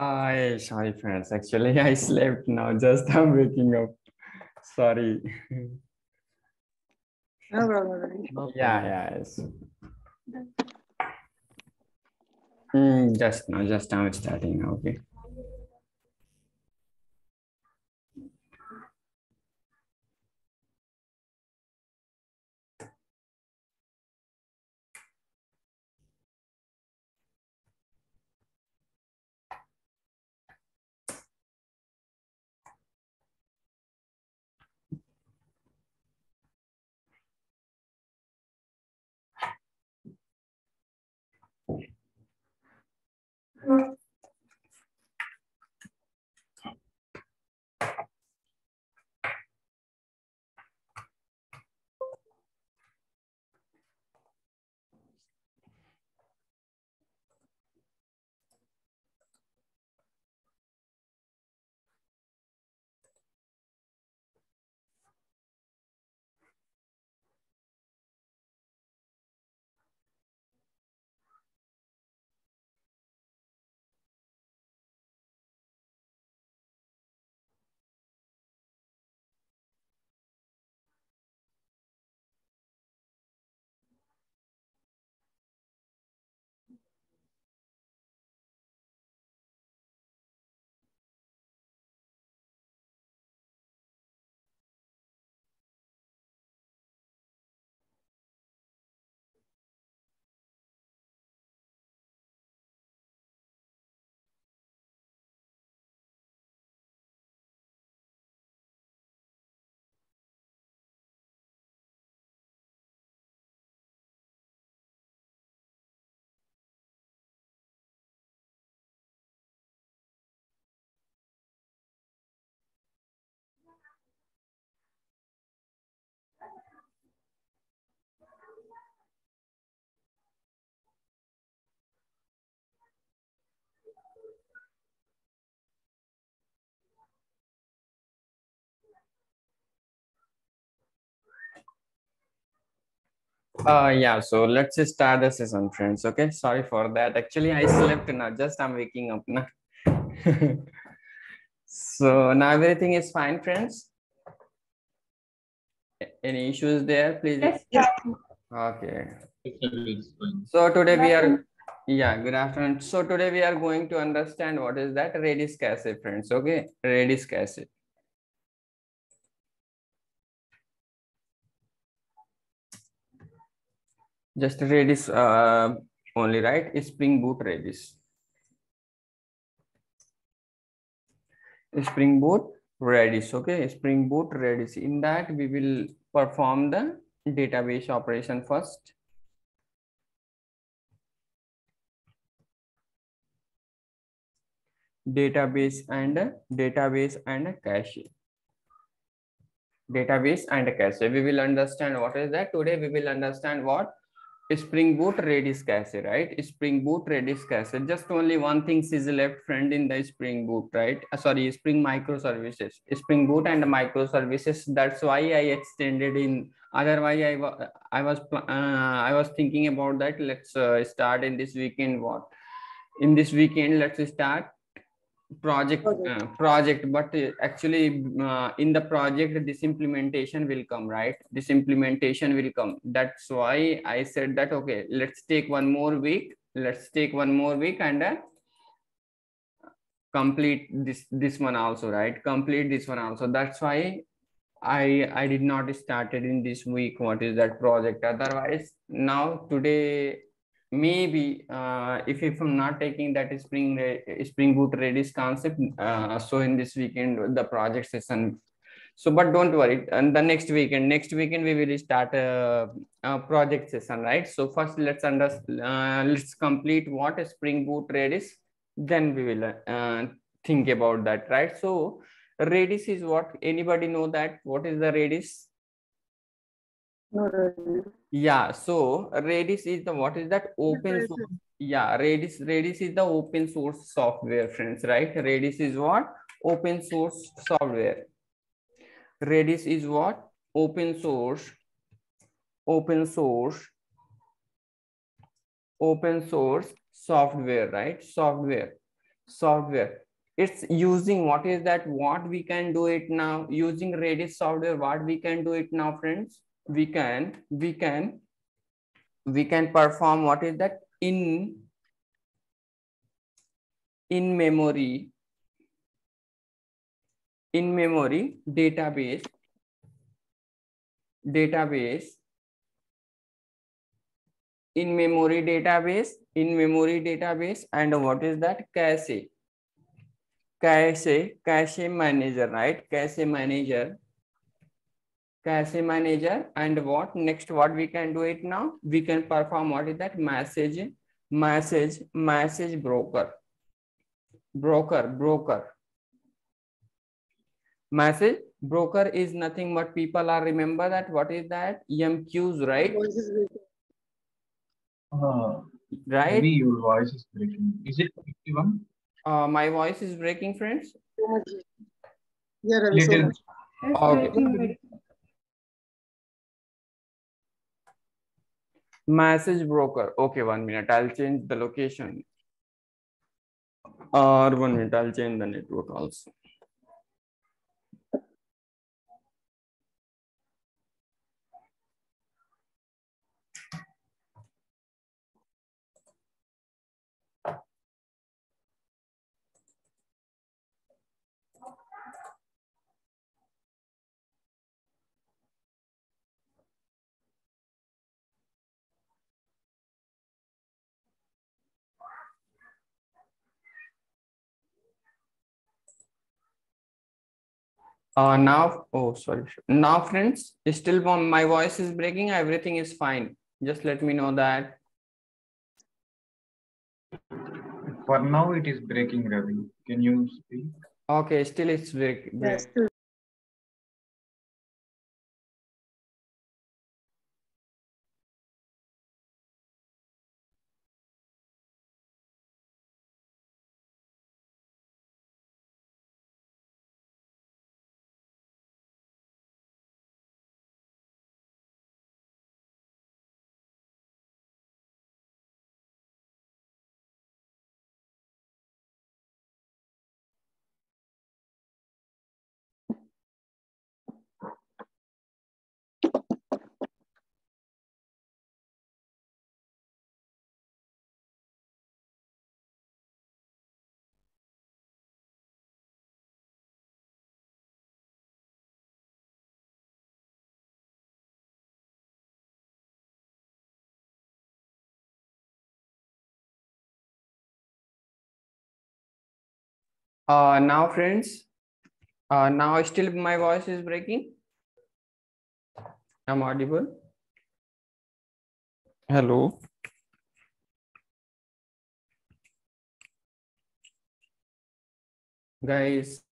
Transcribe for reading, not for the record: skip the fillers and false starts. Yes, hi friends. Actually, I slept now. Just I'm waking up. Sorry. No problem. Yes. Just now it's starting. Okay. So let's start the session, friends. Okay, sorry for that. Actually, I slept now. Just I'm waking up now. So now everything is fine, friends. Any issues there, please? Yes. Okay. So today we are. Good afternoon. So today we are going to understand what is that Redis cache, friends. Okay, Redis cache. Just Redis only, right? Spring Boot Redis. Spring Boot Redis, okay? Spring Boot Redis. In that, we will perform the database operation first. Database and cache. Database and cache. We will understand what is that. Today, we will understand what? Spring Boot Redis cache, right? Spring Boot Redis cache. Just only one thing is left, friend, in the Spring Boot, right? Sorry, Spring Microservices. Spring Boot and Microservices. That's why I extended in. Otherwise, I was thinking about that. Let's start in this weekend. What? In this weekend, let's start project. But actually, in the project, this implementation will come, right? This implementation will come. That's why I said that, okay, let's take one more week. And complete this one also, right? Complete this one also. That's why I did not started in this week. What is that project? Otherwise, now today, maybe if I'm not taking that Spring Boot Redis concept, so in this weekend the project session. So, but don't worry. And the next weekend we will start a project session, right? So first let's complete what Spring Boot Redis. Then we will think about that, right? So Redis is what? Anybody know that? What is the Redis? So Redis is the, what is that, open source? Redis is the open source software, friends, right? Redis is what? Open source software. Redis is what? Open source software, right? Software. software. It's using what is that, what we can do it now using Redis software. What we can do it now, friends, we can perform what is that in memory database and what is that cache manager, right? Cache manager, and what next, what we can do it now, we can perform what is that message broker is nothing but people are remember that what is that MQs, right? Right, maybe your voice is breaking. Is it 51? My voice is breaking, friends. Yeah, little. Okay. Message broker. Okay, 1 minute. I'll change the location. Or 1 minute. I'll change the network also. Now, oh, sorry. Now, friends, still my voice is breaking. Everything is fine. Just let me know that. For now, it is breaking, Ravi. Can you speak? Okay, still it's breaking. Yes. Now, friends, now still my voice is breaking. I'm audible. Hello. Guys,